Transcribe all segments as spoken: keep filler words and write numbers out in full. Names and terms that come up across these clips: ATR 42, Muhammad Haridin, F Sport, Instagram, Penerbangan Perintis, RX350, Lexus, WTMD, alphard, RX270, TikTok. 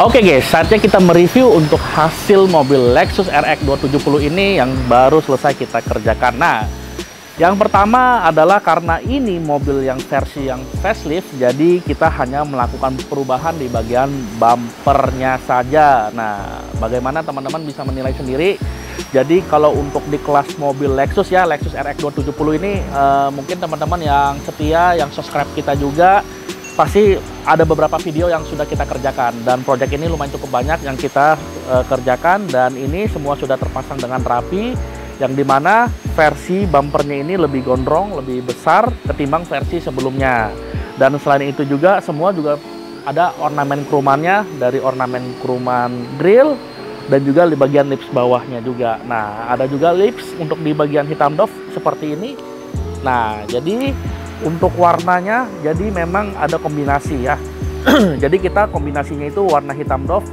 Oke guys, saatnya kita mereview untuk hasil mobil Lexus R X dua tujuh nol ini yang baru selesai kita kerjakan. Nah, yang pertama adalah karena ini mobil yang versi yang facelift, jadi kita hanya melakukan perubahan di bagian bumpernya saja. Nah, bagaimana teman-teman bisa menilai sendiri. Jadi kalau untuk di kelas mobil Lexus ya, Lexus R X dua tujuh nol ini eh, mungkin teman-teman yang setia, yang subscribe kita juga, pasti ada beberapa video yang sudah kita kerjakan, dan proyek ini lumayan cukup banyak yang kita e, kerjakan, dan ini semua sudah terpasang dengan rapi, yang dimana versi bumpernya ini lebih gondrong, lebih besar ketimbang versi sebelumnya. Dan selain itu juga semua juga ada ornamen kerumannya, dari ornamen keruman grill dan juga di bagian lips bawahnya juga. Nah, ada juga lips untuk di bagian hitam doff seperti ini. Nah, jadi untuk warnanya, jadi memang ada kombinasi ya. Jadi kita kombinasinya itu warna hitam doff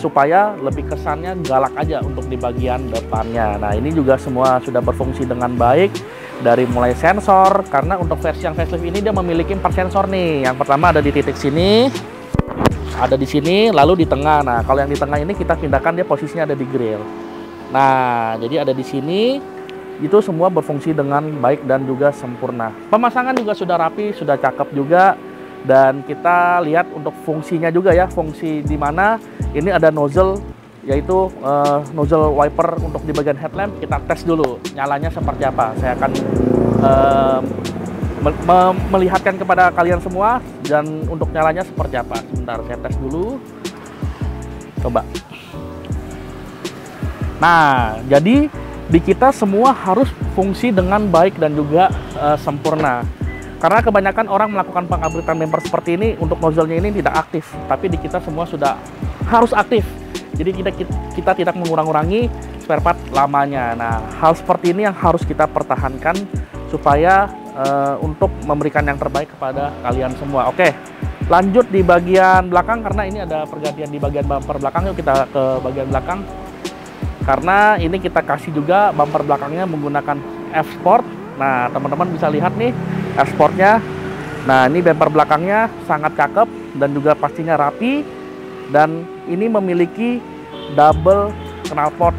supaya lebih kesannya galak aja untuk di bagian depannya. Nah, ini juga semua sudah berfungsi dengan baik, dari mulai sensor, karena untuk versi yang facelift ini dia memiliki empat sensor nih. Yang pertama ada di titik sini, ada di sini, lalu di tengah. Nah, kalau yang di tengah ini kita pindahkan, dia posisinya ada di grill. Nah, jadi ada di sini. Itu semua berfungsi dengan baik dan juga sempurna. Pemasangan juga sudah rapi, sudah cakep juga. Dan kita lihat untuk fungsinya juga ya, fungsi di mana ini ada nozzle, yaitu uh, nozzle wiper untuk di bagian headlamp. Kita tes dulu nyalanya seperti apa. Saya akan uh, me me melihatkan kepada kalian semua, dan untuk nyalanya seperti apa. Sebentar, saya tes dulu. Coba. Nah, jadi di kita semua harus fungsi dengan baik dan juga e, sempurna, karena kebanyakan orang melakukan pengabritan bumper seperti ini untuk nozzle-nya ini tidak aktif, tapi di kita semua sudah harus aktif. Jadi kita, kita, kita tidak mengurang-urangi spare part lamanya. Nah, hal seperti ini yang harus kita pertahankan supaya e, untuk memberikan yang terbaik kepada kalian semua. Oke, lanjut di bagian belakang, karena ini ada pergantian di bagian bumper belakang. Yuk kita ke bagian belakang. Karena ini kita kasih juga bumper belakangnya menggunakan F Sport. Nah, teman-teman bisa lihat nih F Sportnya. Nah, ini bumper belakangnya sangat cakep dan juga pastinya rapi. Dan ini memiliki double knalpot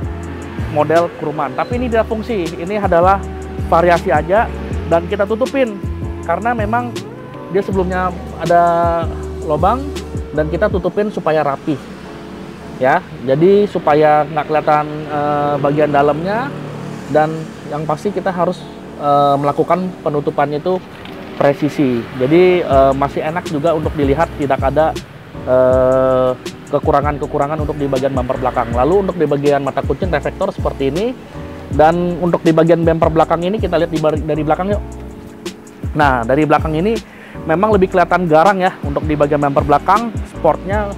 model keruman. Tapi ini tidak fungsi. Ini adalah variasi aja, dan kita tutupin karena memang dia sebelumnya ada lubang, dan kita tutupin supaya rapi. Ya, jadi supaya nggak kelihatan e, bagian dalamnya, dan yang pasti kita harus e, melakukan penutupannya itu presisi. Jadi e, masih enak juga untuk dilihat, tidak ada kekurangan-kekurangan e, untuk di bagian bumper belakang. Lalu untuk di bagian mata kucing reflektor seperti ini, dan untuk di bagian bumper belakang ini kita lihat di, dari belakang yuk. Nah, dari belakang ini memang lebih kelihatan garang ya untuk di bagian bumper belakang. Sportnya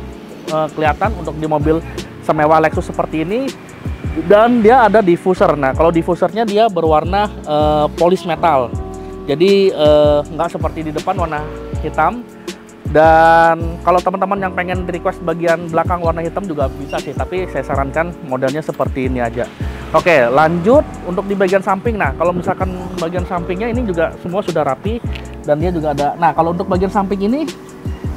kelihatan untuk di mobil semewah Lexus seperti ini, dan dia ada diffuser. Nah, kalau diffusernya dia berwarna uh, polis metal, jadi uh, nggak seperti di depan warna hitam. Dan kalau teman-teman yang pengen request bagian belakang warna hitam juga bisa sih, tapi saya sarankan modelnya seperti ini aja. Oke, lanjut untuk di bagian samping. Nah, kalau misalkan bagian sampingnya ini juga semua sudah rapi, dan dia juga ada. Nah, kalau untuk bagian samping ini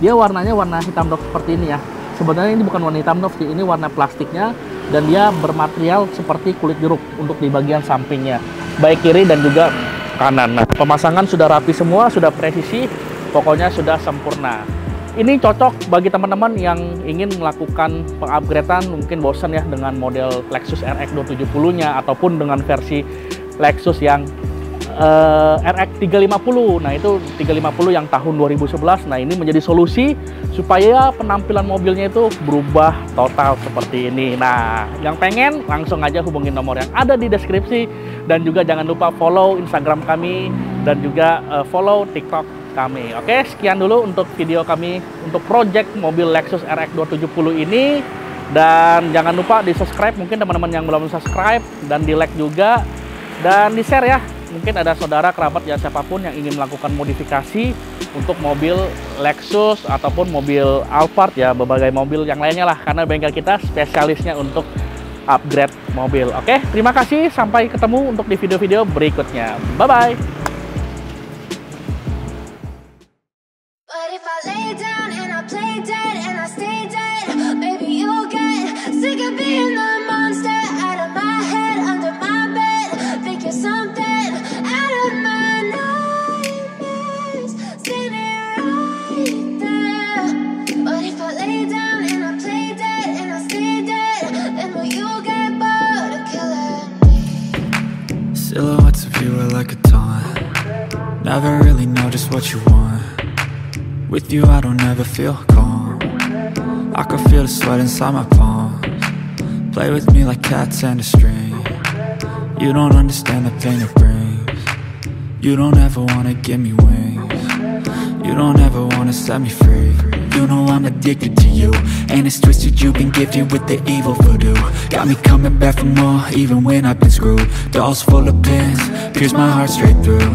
dia warnanya warna hitam doff seperti ini ya. Sebenarnya ini bukan warna hitam doff, ini warna plastiknya, dan dia bermaterial seperti kulit jeruk untuk di bagian sampingnya, baik kiri dan juga kanan. Nah, pemasangan sudah rapi semua, sudah presisi, pokoknya sudah sempurna. Ini cocok bagi teman-teman yang ingin melakukan pengupgradean, mungkin bosan ya dengan model Lexus R X dua tujuh nol-nya ataupun dengan versi Lexus yang Uh, R X tiga lima nol. Nah, itu tiga lima nol yang tahun dua ribu sebelas. Nah, ini menjadi solusi supaya penampilan mobilnya itu berubah total seperti ini. Nah, yang pengen langsung aja hubungin nomor yang ada di deskripsi, dan juga jangan lupa follow Instagram kami, dan juga uh, follow TikTok kami. Oke, sekian dulu untuk video kami untuk project mobil Lexus R X dua tujuh nol ini, dan jangan lupa di subscribe, mungkin teman-teman yang belum subscribe, dan di like juga, dan di share ya. Mungkin ada saudara, kerabat, ya siapapun yang ingin melakukan modifikasi untuk mobil Lexus ataupun mobil Alphard ya, berbagai mobil yang lainnya lah, karena bengkel kita spesialisnya untuk upgrade mobil. Oke, terima kasih, sampai ketemu untuk di video-video berikutnya. Bye-bye. Never really know just what you want. With you I don't ever feel calm. I can feel the sweat inside my palms. Play with me like cats and a string. You don't understand the pain it brings. You don't ever wanna give me wings. You don't ever wanna set me free. You know I'm addicted to you, and it's twisted, you've been gifted with the evil voodoo. Got me coming back for more, even when I've been screwed. Dolls full of pins, pierce my heart straight through.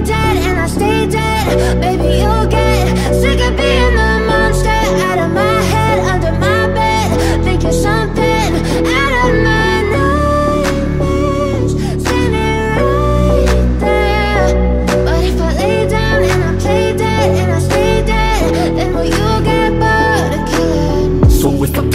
dead and I stay dead, baby you'll get sick of being the monster out of my head, under my thinking something out of my nightmares, standing right there. But if I lay down and I play dead and I stay dead, then will you get bored of killing me? So if I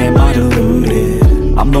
am I deluded? I'm the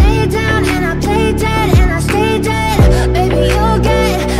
lay down and I play dead and I stay dead, baby you'll get